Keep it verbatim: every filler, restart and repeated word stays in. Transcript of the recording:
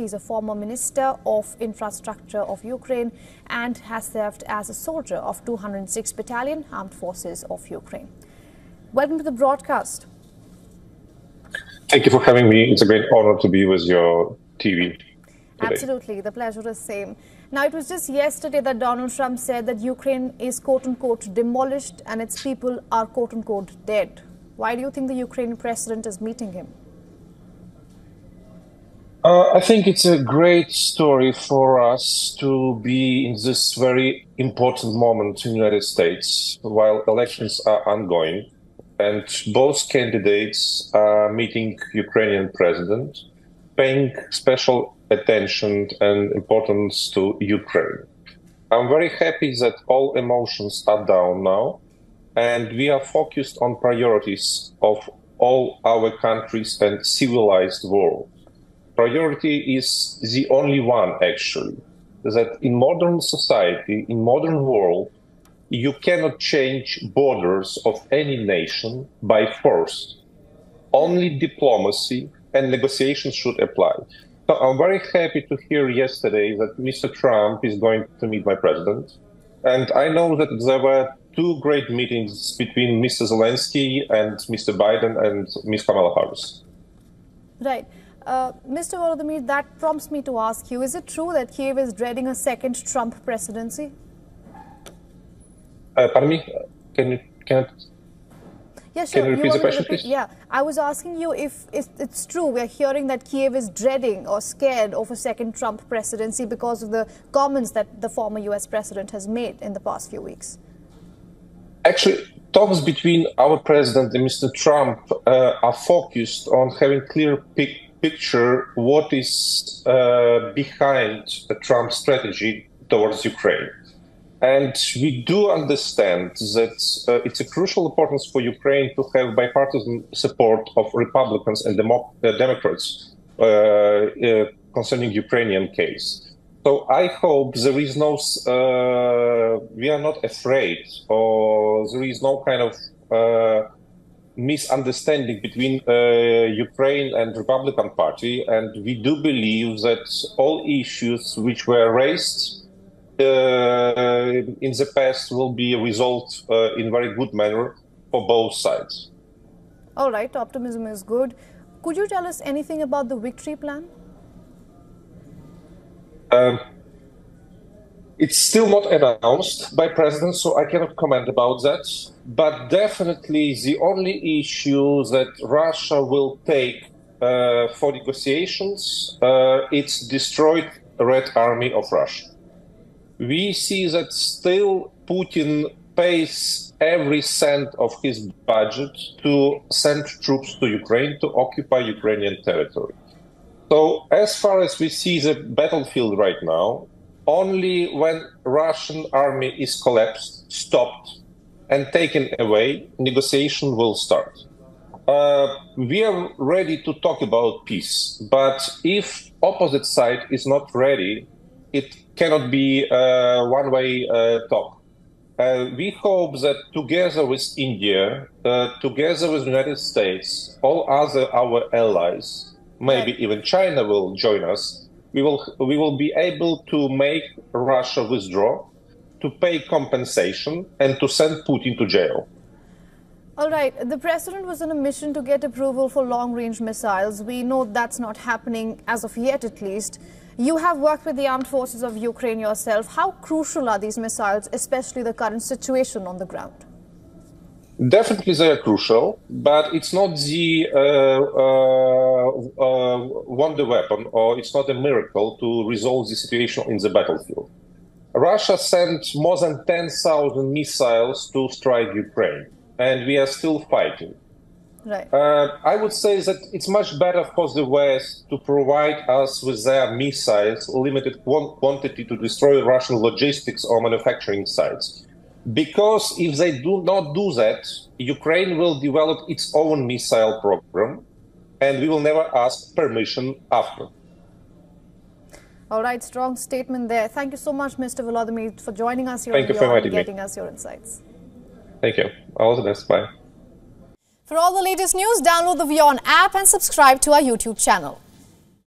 He is a former minister of infrastructure of Ukraine and has served as a soldier of two hundred sixth Battalion Armed Forces of Ukraine. Welcome to the broadcast. Thank you for having me. It's a great honor to be with your T V today. Absolutely. The pleasure is same. Now, it was just yesterday that Donald Trump said that Ukraine is quote-unquote demolished and its people are quote-unquote dead. Why do you think the Ukrainian president is meeting him? Uh, I think it's a great story for us to be in this very important moment in the United States while elections are ongoing. And both candidates are meeting Ukrainian president, paying special attention and importance to Ukraine. I'm very happy that all emotions are down now, and we are focused on priorities of all our countries and civilized world. Priority is the only one, actually, that in modern society, in modern world, you cannot change borders of any nation by force. Only diplomacy and negotiations should apply. So I'm very happy to hear yesterday that Mister Trump is going to meet my president. And I know that there were two great meetings between Mister Zelensky and Mister Biden and Miz Kamala Harris. Right. Uh, Mister Volodymyr, that prompts me to ask you, is it true that Kiev is dreading a second Trump presidency? Uh, pardon me? Can you... Can I... Yeah, sure. Can you repeat you the question, repeat, please? Yeah, I was asking you if, if it's true. We're hearing that Kiev is dreading or scared of a second Trump presidency because of the comments that the former U S president has made in the past few weeks. Actually, talks between our president and Mister Trump uh, are focused on having clear pic picture what is uh, behind the Trump strategy towards Ukraine. And we do understand that uh, it's a crucial importance for Ukraine to have bipartisan support of Republicans and Demo uh, Democrats uh, uh, concerning Ukrainian case. So I hope there is no, uh, we are not afraid, or there is no kind of uh, misunderstanding between uh, Ukraine and Republican Party. And we do believe that all issues which were raised Uh, in the past will be resolved uh, in very good manner for both sides. All right, optimism is good. Could you tell us anything about the victory plan? Um, it's still not announced by president, so I cannot comment about that. But definitely the only issue that Russia will take uh, for negotiations, uh, it's destroyed Red Army of Russia. We see that still Putin pays every cent of his budget to send troops to Ukraine to occupy Ukrainian territory. So as far as we see the battlefield right now, only when Russian army is collapsed, stopped and taken away, negotiation will start. Uh, we are ready to talk about peace, but if opposite side is not ready, it cannot be a one-way uh, talk. Uh, we hope that together with India, uh, together with the United States, all other our allies, maybe right. even China will join us, we will, we will be able to make Russia withdraw, to pay compensation and to send Putin to jail. All right. The president was on a mission to get approval for long-range missiles. We know that's not happening as of yet, at least. You have worked with the armed forces of Ukraine yourself. How crucial are these missiles, especially the current situation on the ground? Definitely they are crucial, but it's not the uh, uh, uh, wonder weapon, or it's not a miracle to resolve the situation in the battlefield. Russia sent more than ten thousand missiles to strike Ukraine, and we are still fighting. Right. Uh, I would say that it's much better for the West to provide us with their missiles, limited quantity, to destroy Russian logistics or manufacturing sites. Because if they do not do that, Ukraine will develop its own missile program, and we will never ask permission after. All right, strong statement there. Thank you so much, Mister Volodymyr, for joining us here and getting us your insights. Thank you. All the best. Bye. For all the latest news, download the WION app and subscribe to our YouTube channel.